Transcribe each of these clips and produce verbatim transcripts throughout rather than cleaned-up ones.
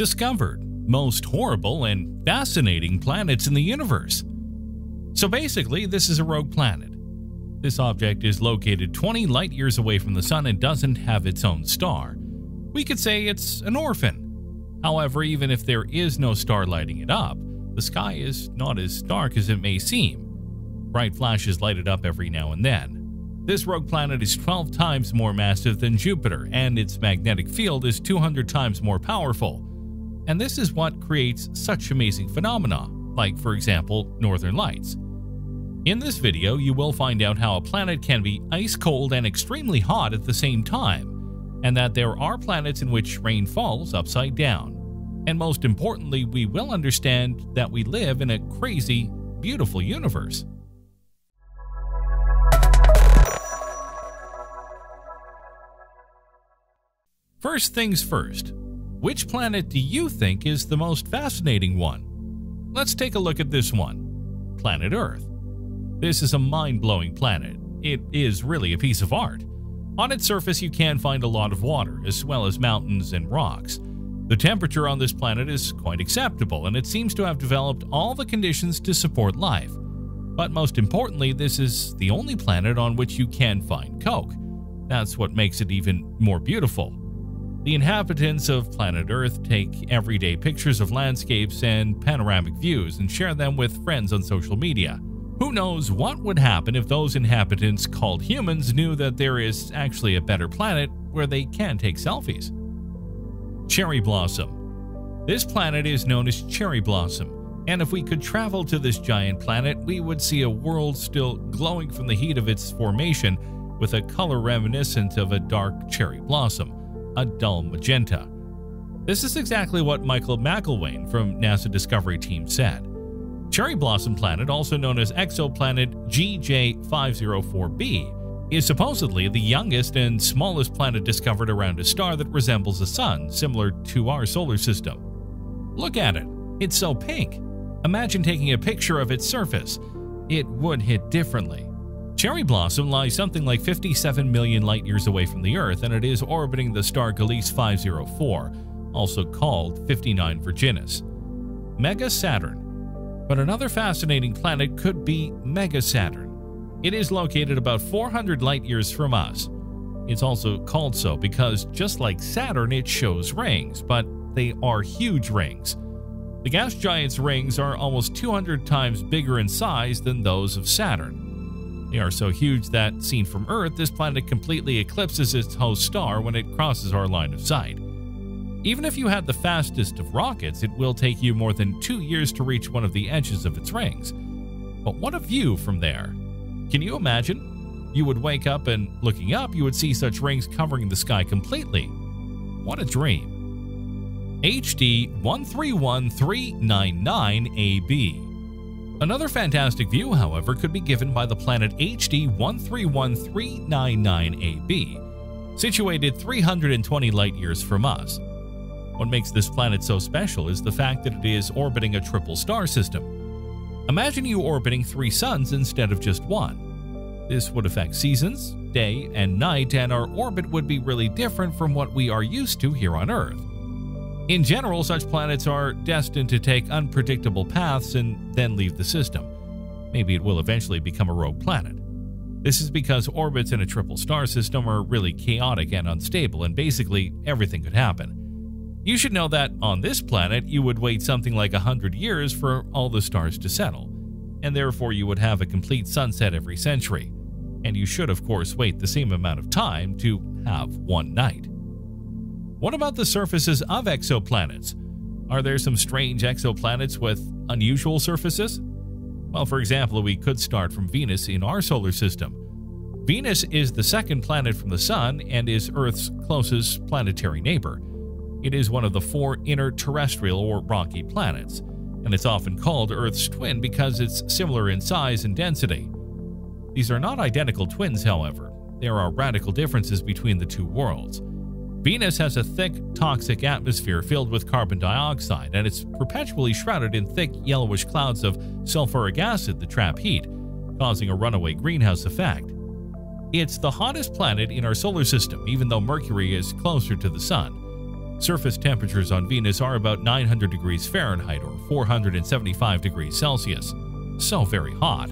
discovered most horrible and fascinating planets in the universe. So basically, this is a rogue planet. This object is located twenty light years away from the Sun and doesn't have its own star. We could say it's an orphan. However, even if there is no star lighting it up, the sky is not as dark as it may seem. Bright flashes light it up every now and then. This rogue planet is twelve times more massive than Jupiter, and its magnetic field is two hundred times more powerful. And this is what creates such amazing phenomena, like, for example, northern lights. In this video, you will find out how a planet can be ice cold and extremely hot at the same time, and that there are planets in which rain falls upside down. And most importantly, we will understand that we live in a crazy, beautiful universe. First things first, which planet do you think is the most fascinating one? Let's take a look at this one, planet Earth. This is a mind-blowing planet. It is really a piece of art. On its surface, you can find a lot of water, as well as mountains and rocks. The temperature on this planet is quite acceptable, and it seems to have developed all the conditions to support life. But most importantly, this is the only planet on which you can find coke. That's what makes it even more beautiful. The inhabitants of planet Earth take everyday pictures of landscapes and panoramic views and share them with friends on social media. Who knows what would happen if those inhabitants called humans knew that there is actually a better planet where they can take selfies? Cherry Blossom. This planet is known as Cherry Blossom, and if we could travel to this giant planet, we would see a world still glowing from the heat of its formation with a color reminiscent of a dark cherry blossom. A dull magenta. This is exactly what Michael McElwain from NASA Discovery Team said. Cherry Blossom Planet, also known as exoplanet G J five oh four b, is supposedly the youngest and smallest planet discovered around a star that resembles a sun, similar to our solar system. Look at it, it's so pink. Imagine taking a picture of its surface. It would hit differently. Cherry Blossom lies something like fifty-seven million light-years away from the Earth, and it is orbiting the star Gliese five oh four, also called fifty-nine Virginis. Mega Saturn. But another fascinating planet could be Mega Saturn. It is located about four hundred light-years from us. It's also called so because, just like Saturn, it shows rings, but they are huge rings. The gas giant's rings are almost two hundred times bigger in size than those of Saturn. They are so huge that, seen from Earth, this planet completely eclipses its host star when it crosses our line of sight. Even if you had the fastest of rockets, it will take you more than two years to reach one of the edges of its rings. But what a view from there! Can you imagine? You would wake up and, looking up, you would see such rings covering the sky completely. What a dream! H D one three one three nine nine A B. Another fantastic view, however, could be given by the planet H D one three one three nine nine A B, situated three hundred twenty light-years from us. What makes this planet so special is the fact that it is orbiting a triple star system. Imagine you orbiting three suns instead of just one. This would affect seasons, day and night, and our orbit would be really different from what we are used to here on Earth. In general, such planets are destined to take unpredictable paths and then leave the system. Maybe it will eventually become a rogue planet. This is because orbits in a triple star system are really chaotic and unstable, and basically everything could happen. You should know that on this planet, you would wait something like one hundred years for all the stars to settle, and therefore you would have a complete sunset every century. And you should, of course, wait the same amount of time to have one night. What about the surfaces of exoplanets? Are there some strange exoplanets with unusual surfaces? Well, for example, we could start from Venus in our solar system. Venus is the second planet from the Sun and is Earth's closest planetary neighbor. It is one of the four inner terrestrial or rocky planets, and it's often called Earth's twin because it's similar in size and density. These are not identical twins, however. There are radical differences between the two worlds. Venus has a thick, toxic atmosphere filled with carbon dioxide, and it's perpetually shrouded in thick, yellowish clouds of sulfuric acid that trap heat, causing a runaway greenhouse effect. It's the hottest planet in our solar system, even though Mercury is closer to the Sun. Surface temperatures on Venus are about nine hundred degrees Fahrenheit or four hundred seventy-five degrees Celsius, so very hot.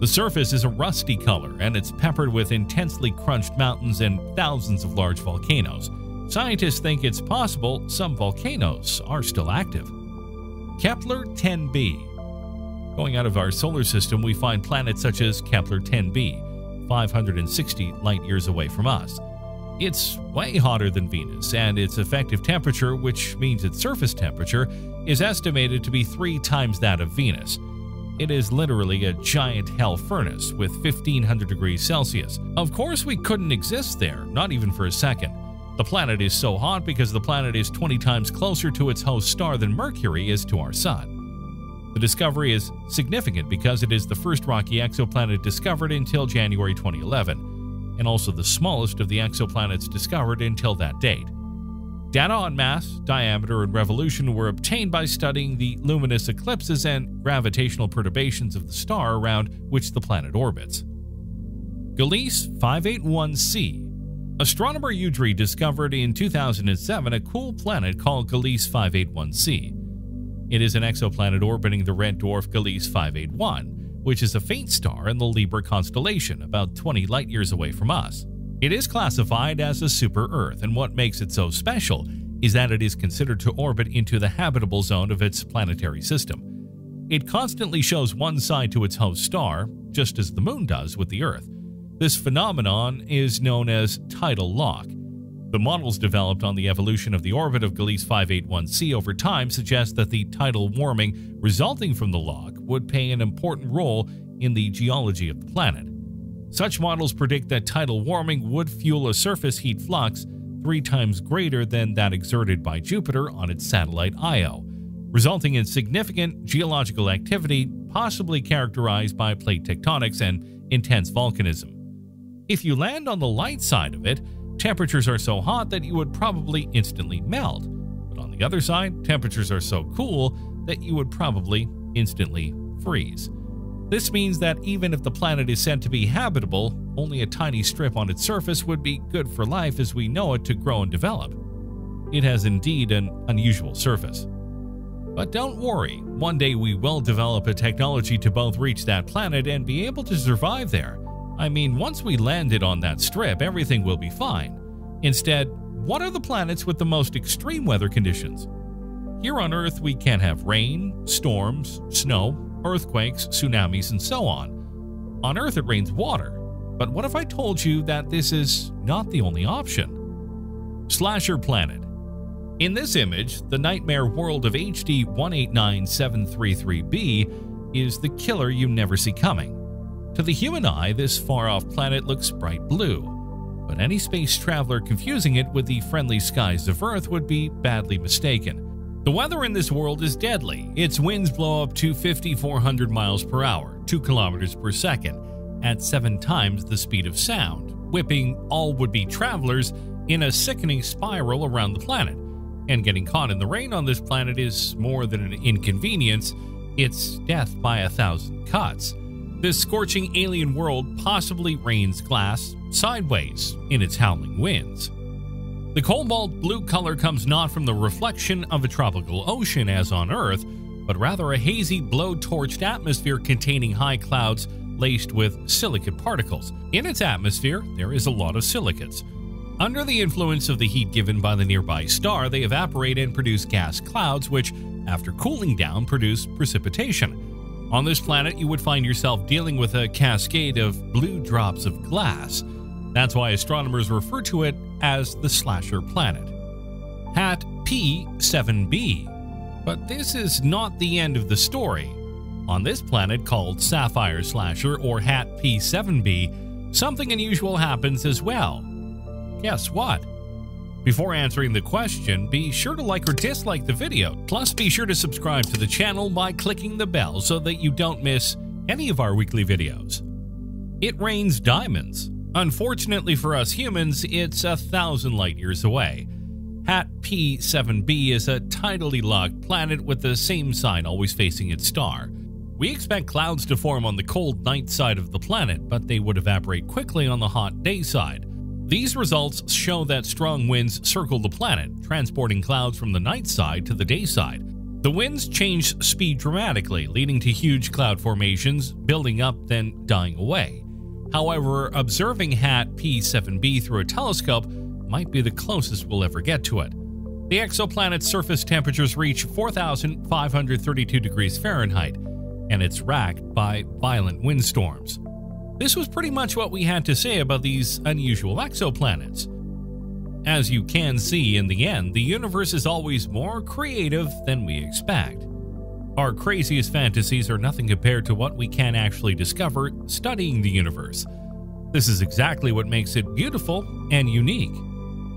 The surface is a rusty color, and it's peppered with intensely crunched mountains and thousands of large volcanoes. Scientists think it's possible some volcanoes are still active. Kepler ten b. Going out of our solar system, we find planets such as Kepler ten b, five hundred sixty light years away from us. It's way hotter than Venus, and its effective temperature, which means its surface temperature, is estimated to be three times that of Venus. It is literally a giant hell furnace with fifteen hundred degrees Celsius. Of course, we couldn't exist there, not even for a second. The planet is so hot because the planet is twenty times closer to its host star than Mercury is to our Sun. The discovery is significant because it is the first rocky exoplanet discovered until January twenty eleven, and also the smallest of the exoplanets discovered until that date. Data on mass, diameter, and revolution were obtained by studying the luminous eclipses and gravitational perturbations of the star around which the planet orbits. Gliese five eighty-one c. Astronomer Udry discovered in two thousand seven a cool planet called Gliese five eighty-one c. It is an exoplanet orbiting the red dwarf Gliese five eighty-one, which is a faint star in the Libra constellation, about twenty light years away from us. It is classified as a super-Earth, and what makes it so special is that it is considered to orbit into the habitable zone of its planetary system. It constantly shows one side to its host star, just as the Moon does with the Earth. This phenomenon is known as tidal lock. The models developed on the evolution of the orbit of Gliese five eighty-one c over time suggest that the tidal warming resulting from the lock would play an important role in the geology of the planet. Such models predict that tidal warming would fuel a surface heat flux three times greater than that exerted by Jupiter on its satellite Io, resulting in significant geological activity possibly characterized by plate tectonics and intense volcanism. If you land on the light side of it, temperatures are so hot that you would probably instantly melt. But on the other side, temperatures are so cool that you would probably instantly freeze. This means that even if the planet is said to be habitable, only a tiny strip on its surface would be good for life as we know it to grow and develop. It has indeed an unusual surface. But don't worry, one day we will develop a technology to both reach that planet and be able to survive there. I mean, once we landed on that strip, everything will be fine. Instead, what are the planets with the most extreme weather conditions? Here on Earth, we can't have rain, storms, snow, earthquakes, tsunamis, and so on. On Earth, it rains water. But what if I told you that this is not the only option? Slasher Planet. In this image, the nightmare world of H D one eight nine seven three three b is the killer you never see coming. To the human eye, this far-off planet looks bright blue, but any space traveler confusing it with the friendly skies of Earth would be badly mistaken. The weather in this world is deadly. Its winds blow up to fifty-four hundred miles per hour, two kilometers per second, at seven times the speed of sound, whipping all would-be travelers in a sickening spiral around the planet. And getting caught in the rain on this planet is more than an inconvenience, it's death by a thousand cuts. This scorching alien world possibly rains glass sideways in its howling winds. The cobalt blue color comes not from the reflection of a tropical ocean as on Earth, but rather a hazy, blow-torched atmosphere containing high clouds laced with silicate particles. In its atmosphere, there is a lot of silicates. Under the influence of the heat given by the nearby star, they evaporate and produce gas clouds, which, after cooling down, produce precipitation. On this planet, you would find yourself dealing with a cascade of blue drops of glass. That's why astronomers refer to it as the Slasher Planet. H A T P seven b. But this is not the end of the story. On this planet called Sapphire Slasher or H A T P seven b, something unusual happens as well. Guess what? Before answering the question, be sure to like or dislike the video. Plus, be sure to subscribe to the channel by clicking the bell so that you don't miss any of our weekly videos. It rains diamonds. Unfortunately for us humans, it's a thousand light years away. H A T P seven b is a tidally locked planet with the same side always facing its star. We expect clouds to form on the cold night side of the planet, but they would evaporate quickly on the hot day side. These results show that strong winds circle the planet, transporting clouds from the night side to the day side. The winds change speed dramatically, leading to huge cloud formations, building up then dying away. However, observing H A T P seven B through a telescope might be the closest we'll ever get to it. The exoplanet's surface temperatures reach four thousand five hundred thirty-two degrees Fahrenheit, and it's racked by violent windstorms. This was pretty much what we had to say about these unusual exoplanets. As you can see, in the end, the universe is always more creative than we expect. Our craziest fantasies are nothing compared to what we can actually discover studying the universe. This is exactly what makes it beautiful and unique.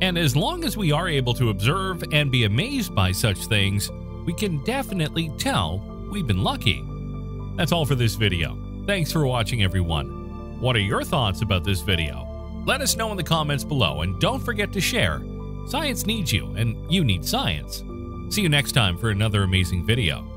And as long as we are able to observe and be amazed by such things, we can definitely tell we've been lucky. That's all for this video. Thanks for watching, everyone. What are your thoughts about this video? Let us know in the comments below, and don't forget to share. Science needs you, and you need science. See you next time for another amazing video.